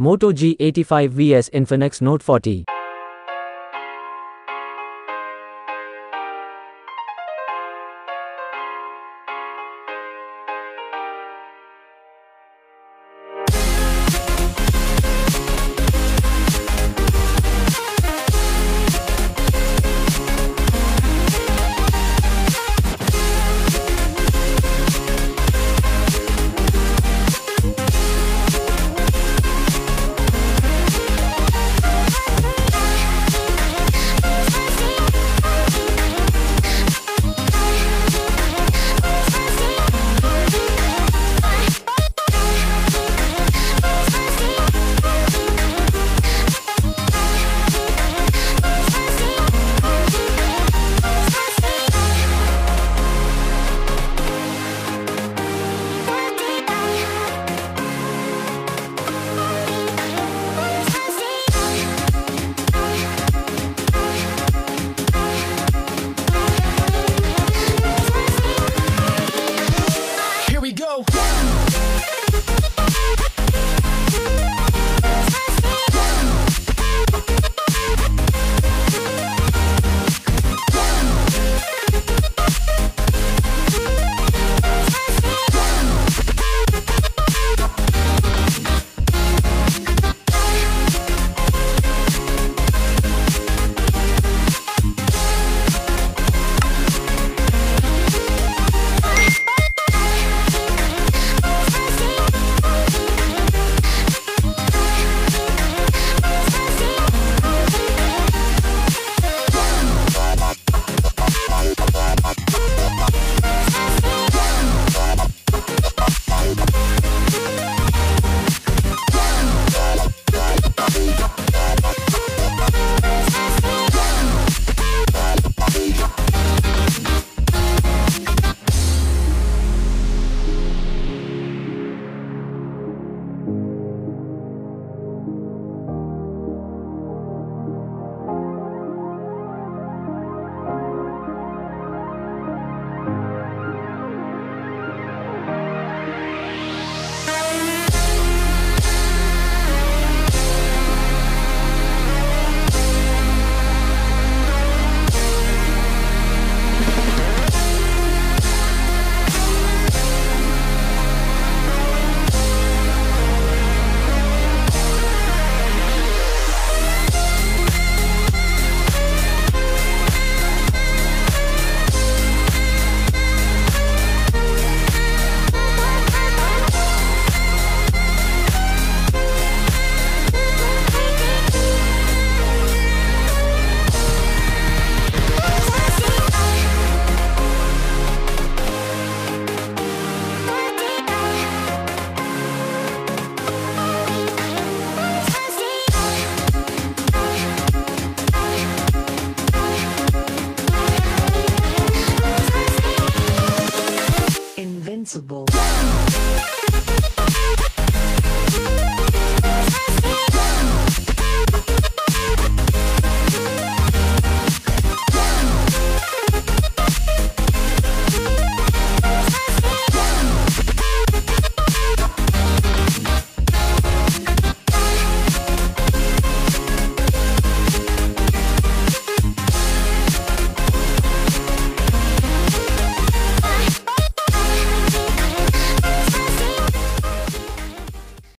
Moto G85 vs Infinix Note 40.